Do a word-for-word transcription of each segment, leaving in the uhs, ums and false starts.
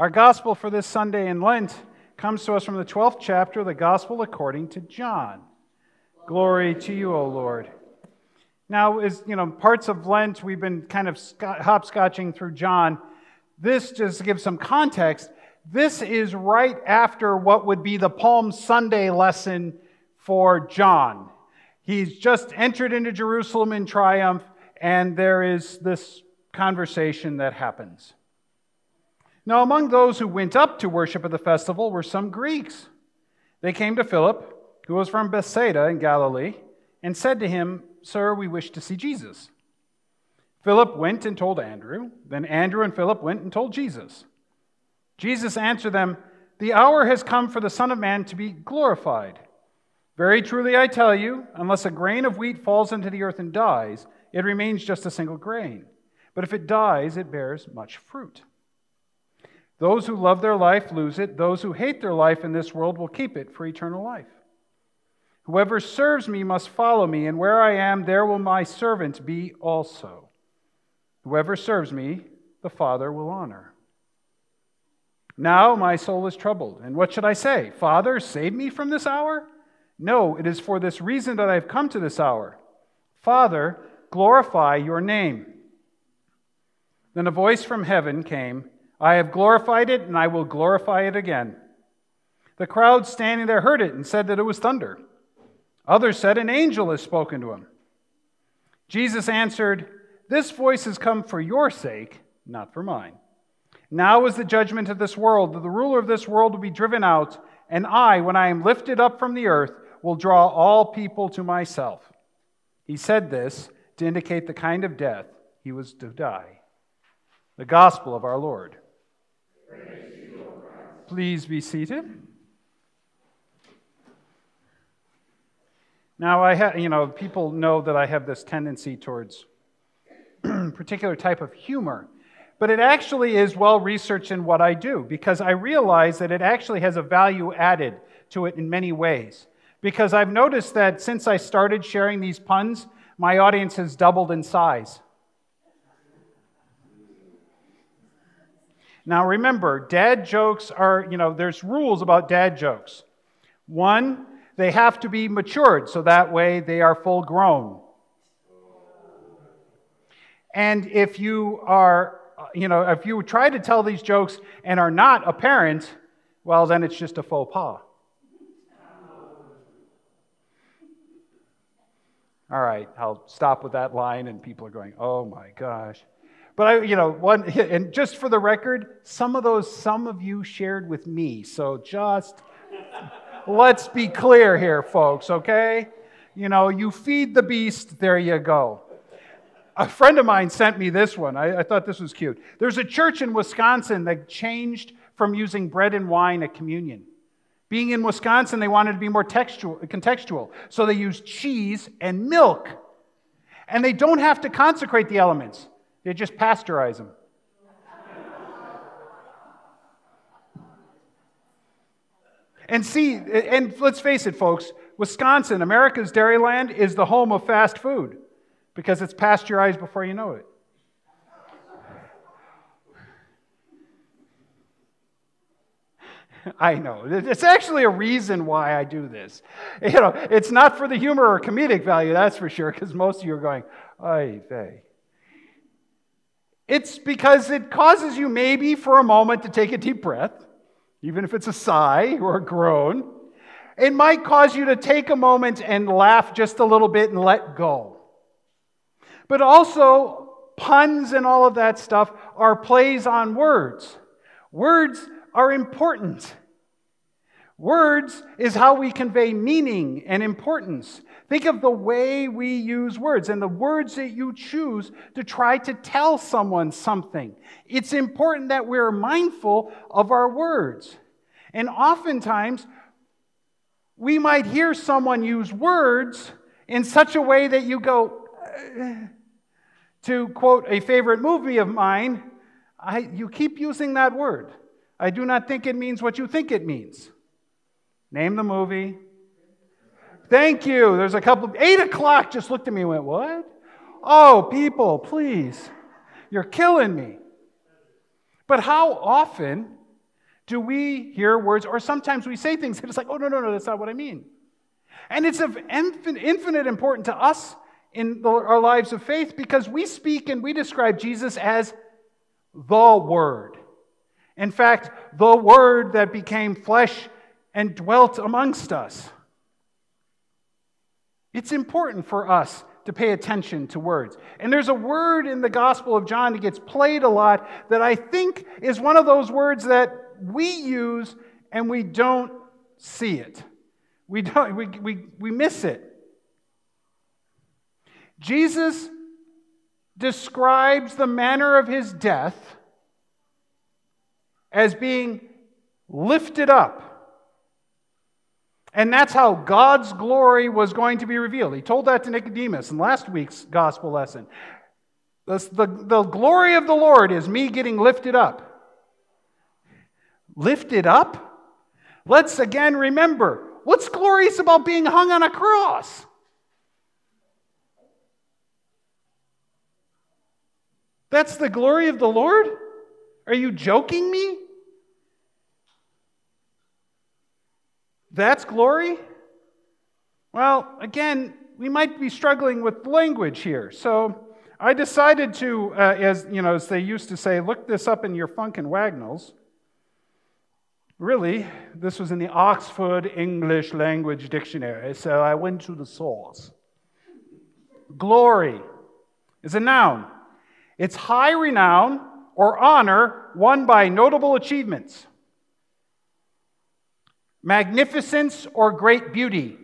Our gospel for this Sunday in Lent comes to us from the twelfth chapter of the Gospel according to John. Glory to you, O Lord. Now, as you know, parts of Lent, we've been kind of hopscotching through John. This, just to give some context, this is right after what would be the Palm Sunday lesson for John. He's just entered into Jerusalem in triumph, and there is this conversation that happens. Now, among those who went up to worship at the festival were some Greeks. They came to Philip, who was from Bethsaida in Galilee, and said to him, "Sir, we wish to see Jesus." Philip went and told Andrew. Then Andrew and Philip went and told Jesus. Jesus answered them, "The hour has come for the Son of Man to be glorified. Very truly I tell you, unless a grain of wheat falls into the earth and dies, it remains just a single grain. But if it dies, it bears much fruit. Those who love their life lose it. Those who hate their life in this world will keep it for eternal life. Whoever serves me must follow me, and where I am, there will my servant be also. Whoever serves me, the Father will honor. Now my soul is troubled, and what should I say? Father, save me from this hour? No, it is for this reason that I have come to this hour. Father, glorify your name." Then a voice from heaven came, "I have glorified it, and I will glorify it again." The crowd standing there heard it and said that it was thunder. Others said, "An angel has spoken to him." Jesus answered, "This voice has come for your sake, not for mine. Now is the judgment of this world, that the ruler of this world will be driven out, and I, when I am lifted up from the earth, will draw all people to myself." He said this to indicate the kind of death he was to die. The gospel of our Lord. Praise to you, O Christ. Please be seated. Now, I ha- you know, people know that I have this tendency towards a particular type of humor, but it actually is well-researched in what I do, because I realize that it actually has a value added to it in many ways, because I've noticed that since I started sharing these puns, my audience has doubled in size. Now, remember, dad jokes are, you know, there's rules about dad jokes. One, they have to be matured, so that way they are full grown. And if you are, you know, if you try to tell these jokes and are not a parent, well, then it's just a faux pas. All right, I'll stop with that line, and people are going, "Oh my gosh." But I, you know, one, and just for the record, some of those, some of you shared with me, so just. Let's be clear here, folks, okay? You know, you feed the beast, there you go. A friend of mine sent me this one. I, I thought this was cute. There's a church in Wisconsin that changed from using bread and wine at communion. Being in Wisconsin, they wanted to be more textual, contextual, so they used cheese and milk. And they don't have to consecrate the elements. They just pasteurize them. And see, and let's face it, folks, Wisconsin, America's Dairyland, is the home of fast food because it's pasteurized before you know it. I know. It's actually a reason why I do this. You know, it's not for the humor or comedic value, that's for sure, because most of you are going, "Ay, vey." It's because it causes you maybe for a moment to take a deep breath. Even if it's a sigh or a groan, it might cause you to take a moment and laugh just a little bit and let go. But also, puns and all of that stuff are plays on words. Words are important. Words is how we convey meaning and importance. Think of the way we use words and the words that you choose to try to tell someone something. It's important that we're mindful of our words. And oftentimes, we might hear someone use words in such a way that you go, eh. To quote a favorite movie of mine, I, you keep using that word. I do not think it means what you think it means. Name the movie. Thank you. There's a couple. Eight o'clock just looked at me and went, "What? Oh, people, please. You're killing me." But how often do we hear words, or sometimes we say things, and it's like, oh, no, no, no, that's not what I mean. And it's of infinite importance to us in our lives of faith, because we speak and we describe Jesus as the Word. In fact, the Word that became flesh and dwelt amongst us. It's important for us to pay attention to words. And there's a word in the Gospel of John that gets played a lot that I think is one of those words that we use and we don't see it. We don't, we, we, we miss it. Jesus describes the manner of his death as being lifted up. And that's how God's glory was going to be revealed. He told that to Nicodemus in last week's gospel lesson. The, the, the glory of the Lord is me getting lifted up. Lifted up? Let's again remember, what's glorious about being hung on a cross? That's the glory of the Lord? Are you joking me? That's glory? Well, again, we might be struggling with language here. So I decided to, uh, as you know, as they used to say, look this up in your Funkin' Wagnalls. Really, this was in the Oxford English Language Dictionary, so I went to the source. Glory is a noun. It's high renown or honor won by notable achievements. Magnificence or great beauty.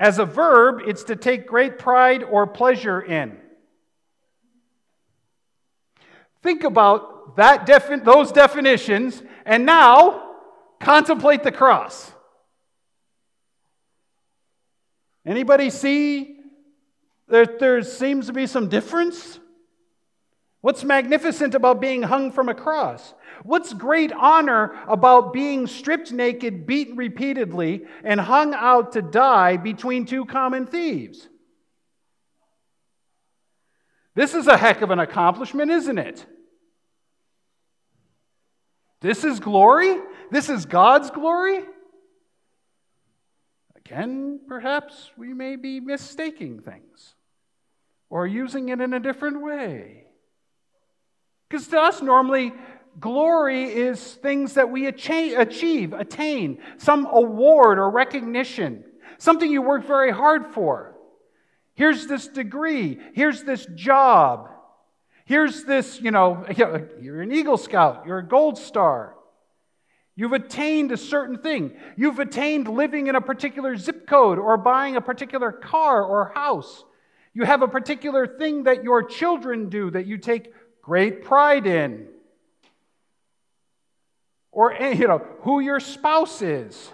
As a verb, it's to take great pride or pleasure in. Think about that defi- those definitions, and now contemplate the cross. Anybody see that there seems to be some difference? What's magnificent about being hung from a cross? What's great honor about being stripped naked, beaten repeatedly, and hung out to die between two common thieves? This is a heck of an accomplishment, isn't it? This is glory? This is God's glory? Again, perhaps we may be mistaking things or using it in a different way. Because to us, normally, glory is things that we achieve, attain, some award or recognition, something you work very hard for. Here's this degree. Here's this job. Here's this, you know, you're an Eagle Scout. You're a Gold Star. You've attained a certain thing. You've attained living in a particular zip code or buying a particular car or house. You have a particular thing that your children do that you take great pride in, or you know who your spouse is,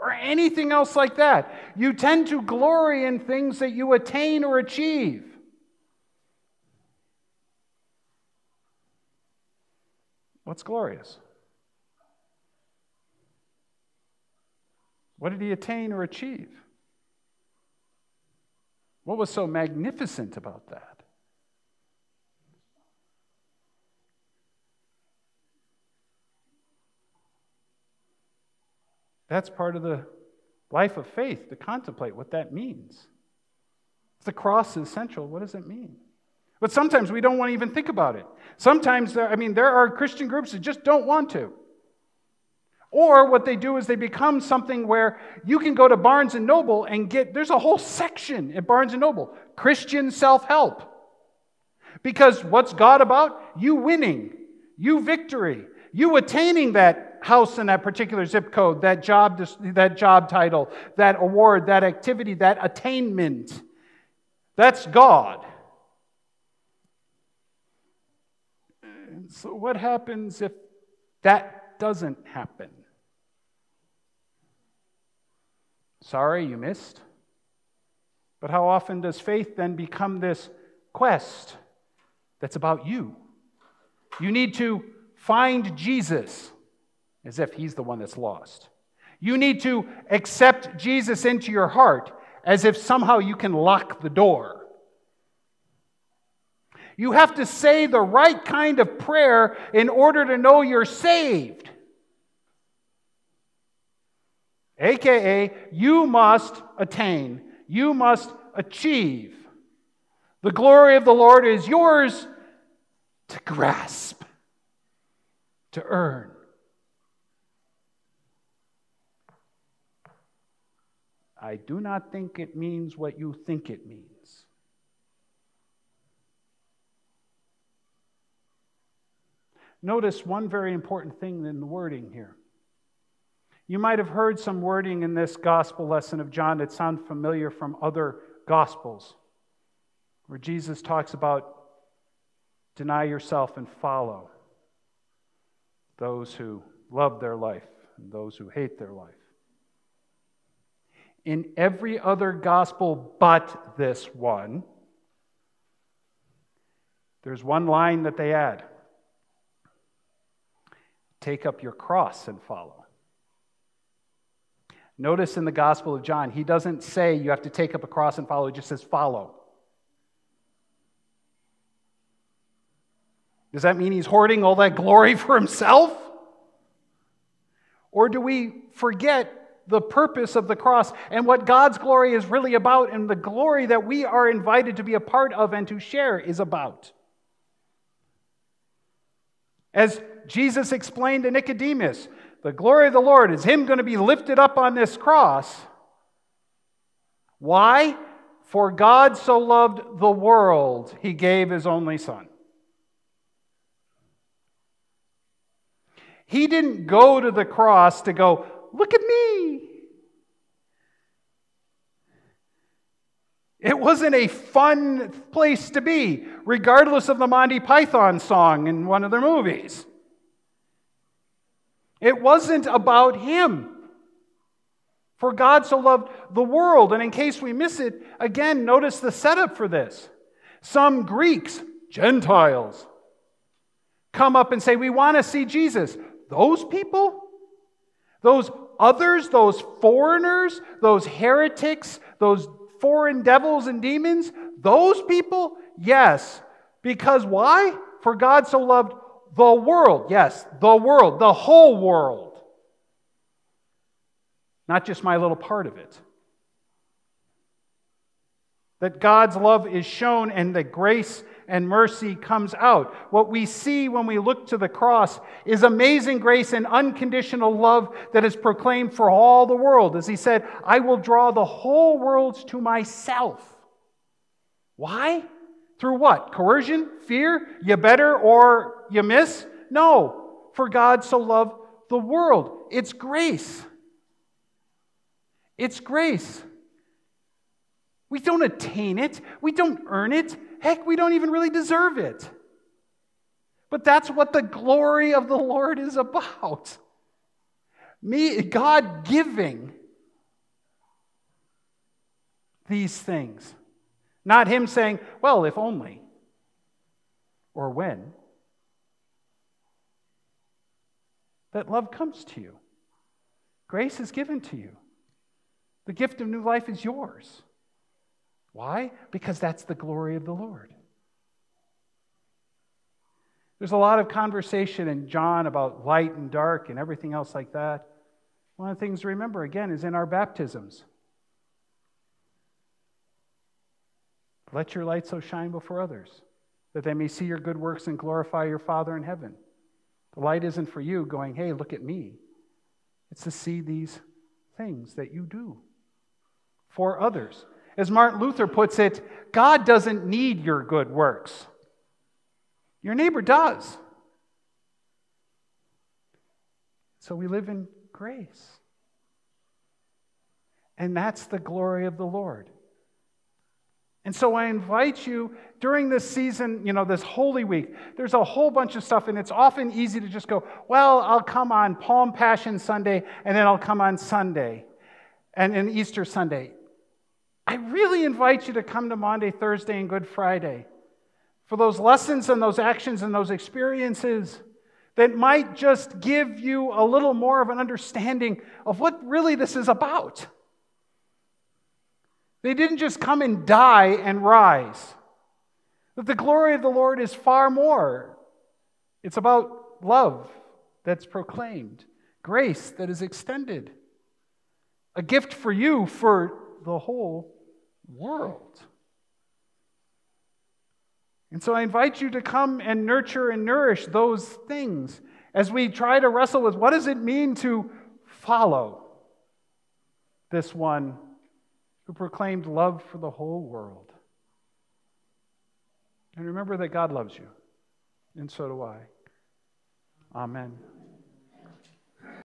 or anything else like that. You tend to glory in things that you attain or achieve. What's glorious? What did he attain or achieve? What was so magnificent about that? That's part of the life of faith, to contemplate what that means. If the cross is central, what does it mean? But sometimes we don't want to even think about it. Sometimes, I mean, there are Christian groups that just don't want to. Or what they do is they become something where you can go to Barnes and Noble and get, there's a whole section at Barnes and Noble, Christian self-help. Because what's God about? You winning, you victory, you attaining that house in that particular zip code, that job, that job title, that award, that activity, that attainment. That's God. And so what happens if that doesn't happen? Sorry, you missed. But how often does faith then become this quest that's about you? You need to find Jesus, as if he's the one that's lost. You need to accept Jesus into your heart as if somehow you can lock the door. You have to say the right kind of prayer in order to know you're saved. A K A, you must attain. You must achieve. The glory of the Lord is yours to grasp, to earn. I do not think it means what you think it means. Notice one very important thing in the wording here. You might have heard some wording in this gospel lesson of John that sounds familiar from other gospels, where Jesus talks about deny yourself and follow those who love their life and those who hate their life. In every other gospel but this one, there's one line that they add. Take up your cross and follow. Notice in the Gospel of John, he doesn't say you have to take up a cross and follow, he just says follow. Does that mean he's hoarding all that glory for himself? Or do we forget the purpose of the cross and what God's glory is really about, and the glory that we are invited to be a part of and to share is about? As Jesus explained to Nicodemus, the glory of the Lord is him going to be lifted up on this cross. Why? For God so loved the world, he gave his only son. He didn't go to the cross to go, look at me. It wasn't a fun place to be, regardless of the Monty Python song in one of their movies. It wasn't about him. For God so loved the world. And in case we miss it, again, notice the setup for this. Some Greeks, Gentiles, come up and say, we want to see Jesus. Those people, those others, those foreigners, those heretics, those foreign devils and demons, those people, yes. Because why? For God so loved the world, yes, the world, the whole world. Not just my little part of it. That God's love is shown and that grace and mercy comes out. What we see when we look to the cross is amazing grace and unconditional love that is proclaimed for all the world. As he said, I will draw the whole world to myself. Why? Through what? Coercion? Fear? You better or you miss? No. For God so loved the world. It's grace. It's grace. We don't attain it. We don't earn it. Heck, we don't even really deserve it. But that's what the glory of the Lord is about. Me, God giving these things. Not him saying, well, if only, or when. That love comes to you. Grace is given to you. The gift of new life is yours. Why? Because that's the glory of the Lord. There's a lot of conversation in John about light and dark and everything else like that. One of the things to remember, again, is in our baptisms. Let your light so shine before others, that they may see your good works and glorify your Father in heaven. The light isn't for you going, hey, look at me. It's to see these things that you do for others. As Martin Luther puts it, God doesn't need your good works. Your neighbor does. So we live in grace. And that's the glory of the Lord. And so I invite you during this season, you know, this Holy Week, there's a whole bunch of stuff, and it's often easy to just go, well, I'll come on Palm Passion Sunday, and then I'll come on Sunday, and, and Easter Sunday. I really invite you to come to Monday, Thursday, and Good Friday for those lessons and those actions and those experiences that might just give you a little more of an understanding of what really this is about. They didn't just come and die and rise. That the glory of the Lord is far more. It's about love that's proclaimed, grace that is extended, a gift for you, for the whole world. And so I invite you to come and nurture and nourish those things as we try to wrestle with what does it mean to follow this one who proclaimed love for the whole world. And remember that God loves you, and so do I. Amen.